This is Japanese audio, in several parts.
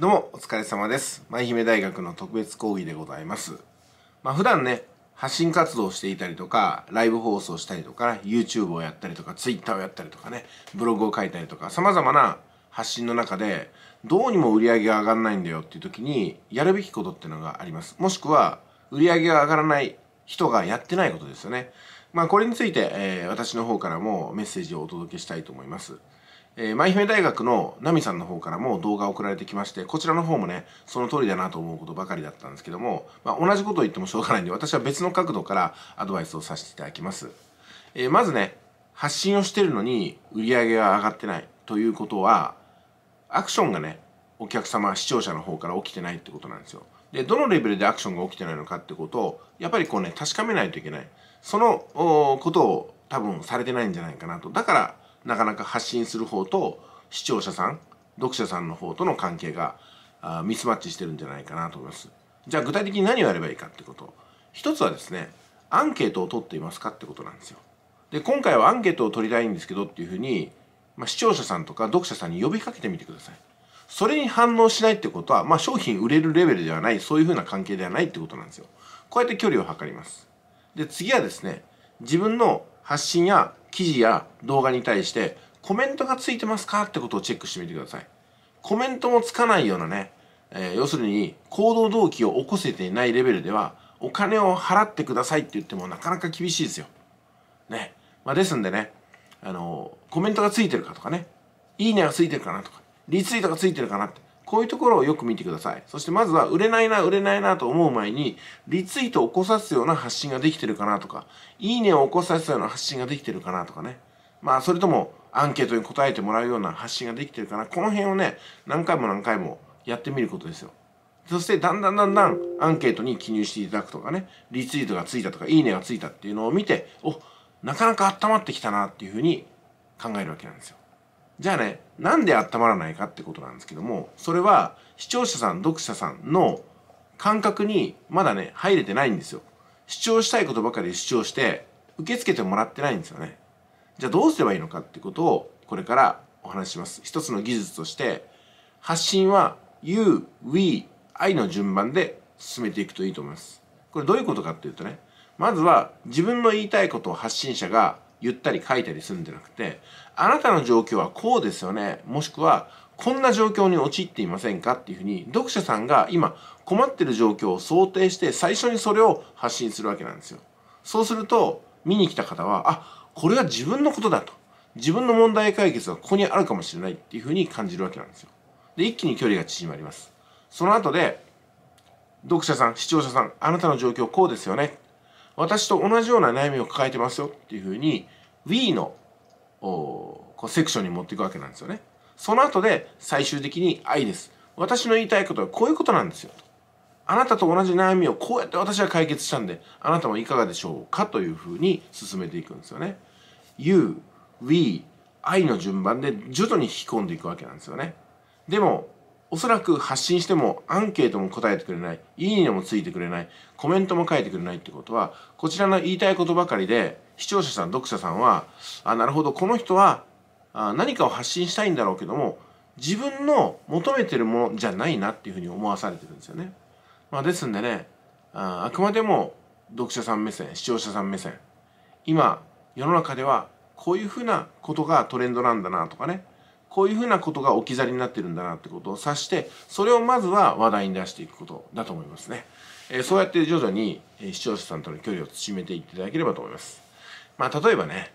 どうもお疲れ様です。愛媛大学の特別講義でございます。普段ね、発信活動をしていたりとか、ライブ放送したりとか、YouTube をやったりとか、Twitter をやったりとかね、ブログを書いたりとか、様々な発信の中で、どうにも売り上げが上がらないんだよっていう時に、やるべきことっていうのがあります。もしくは、売り上げが上がらない人がやってないことですよね。これについて、私の方からもメッセージをお届けしたいと思います。愛媛大学のナミさんの方からも動画を送られてきまして、こちらの方もね、その通りだなと思うことばかりだったんですけども、同じことを言ってもしょうがないんで、私は別の角度からアドバイスをさせていただきます。まずね、発信をしてるのに売り上げが上がってないということは、アクションがね、お客様、視聴者の方から起きてないってことなんですよ。で、どのレベルでアクションが起きてないのかってことを、やっぱりこうね、確かめないといけない。そのことを多分されてないんじゃないかなと。だから、なかなか発信する方と視聴者さん、読者さんの方との関係がミスマッチしてるんじゃないかなと思います。じゃあ具体的に何をやればいいかってこと。一つはですね、アンケートを取っていますかってことなんですよ。で、今回はアンケートを取りたいんですけどっていうふうに、視聴者さんとか読者さんに呼びかけてみてください。それに反応しないってことは、商品売れるレベルではない、そういうふうな関係ではないってことなんですよ。こうやって距離を測ります。で、次はですね、自分の発信や記事や動画に対してコメントがついてますかってことをチェックしてみてください。コメントもつかないようなね、要するに行動動機を起こせていないレベルではお金を払ってくださいって言ってもなかなか厳しいですよ。ね。ですんでね、コメントがついてるかとかね、いいねがついてるかなとか、リツイートがついてるかなって、こういうところをよく見てください。そしてまずは売れないなと思う前に、リツイートを起こさすような発信ができてるかなとか、いいねを起こさすような発信ができてるかなとかね。それともアンケートに答えてもらうような発信ができてるかな。この辺をね、何回もやってみることですよ。そしてだんだんアンケートに記入していただくとかね、リツイートがついたとか、いいねがついたっていうのを見て、お、なかなか温まってきたなっていうふうに考えるわけなんですよ。じゃあね、なんで温まらないかってことなんですけども、それは視聴者さん、読者さんの感覚にまだね、入れてないんですよ。主張したいことばかり主張して、受け付けてもらってないんですよね。じゃあどうすればいいのかってことを、これからお話しします。一つの技術として、発信は You, We, I の順番で進めていくといいと思います。これどういうことかっていうとね、まずは自分の言いたいことを発信者が言ったり書いたりするんじゃなくて、あなたの状況はこうですよね。もしくは、こんな状況に陥っていませんかっていうふうに、読者さんが今困ってる状況を想定して、最初にそれを発信するわけなんですよ。そうすると、見に来た方は、あ、これは自分のことだと。自分の問題解決がここにあるかもしれないっていうふうに感じるわけなんですよ。で、一気に距離が縮まります。その後で、読者さん、視聴者さん、あなたの状況こうですよね。私と同じような悩みを抱えてますよっていうふうに、We のセクションに持っていくわけなんですよね。その後で最終的に I です。私の言いたいことはこういうことなんですよ。あなたと同じ悩みをこうやって私は解決したんで、あなたもいかがでしょうかというふうに進めていくんですよね。You, We, I の順番で徐々に引き込んでいくわけなんですよね。でも、おそらく発信してもアンケートも答えてくれない、いいねもついてくれない、コメントも書いてくれないってことは、こちらの言いたいことばかりで、視聴者さん、読者さんは、あ、なるほど、この人は何かを発信したいんだろうけども、自分の求めてるものじゃないなっていうふうに思わされてるんですよね。ですんでね、あくまでも読者さん目線、視聴者さん目線。今、世の中ではこういうふうなことがトレンドなんだなとかね、こういうふうなことが置き去りになってるんだなってことを指して、それをまずは話題に出していくことだと思いますね。そうやって徐々に視聴者さんとの距離を縮めていっていただければと思います。例えばね、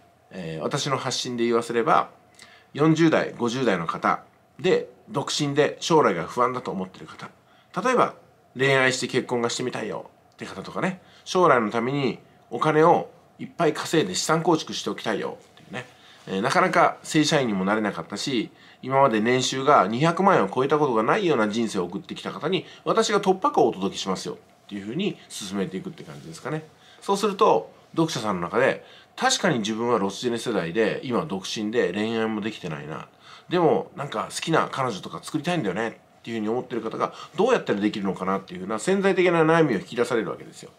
私の発信で言わせれば、40代、50代の方で、独身で将来が不安だと思ってる方。例えば、恋愛して結婚がしてみたいよって方とかね、将来のためにお金をいっぱい稼いで資産構築しておきたいよっていうね。なかなか正社員にもなれなかったし、今まで年収が200万円を超えたことがないような人生を送ってきた方に、私が突破口をお届けしますよっていうふうに進めていくって感じですかね。そうすると、読者さんの中で、確かに自分はロスジェネ世代で、今独身で恋愛もできてないな。でも、なんか好きな彼女とか作りたいんだよねっていうふうに思ってる方が、どうやったらできるのかなっていうふうな潜在的な悩みを引き出されるわけですよ。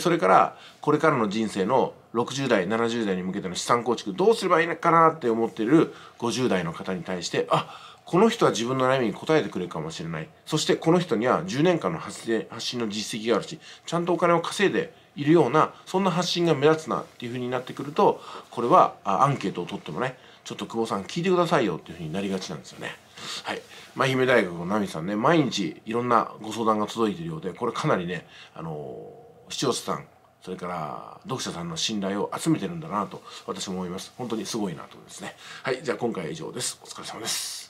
それから、これからの人生の60代、70代に向けての資産構築、どうすればいいのかなって思っている50代の方に対して、あ、この人は自分の悩みに答えてくれるかもしれない、そしてこの人には10年間の発信の実績があるし、ちゃんとお金を稼いでいるような、そんな発信が目立つなっていう風になってくると、これはアンケートを取ってもね、ちょっと久保さん聞いてくださいよっていう風になりがちなんですよね。はい、愛媛大学のナミさんね、毎日いろんなご相談が届いているようで、これかなりね、視聴者さん、それから読者さんの信頼を集めてるんだなと私も思います。本当にすごいなと思いますね。はい、じゃあ今回は以上です。お疲れ様です。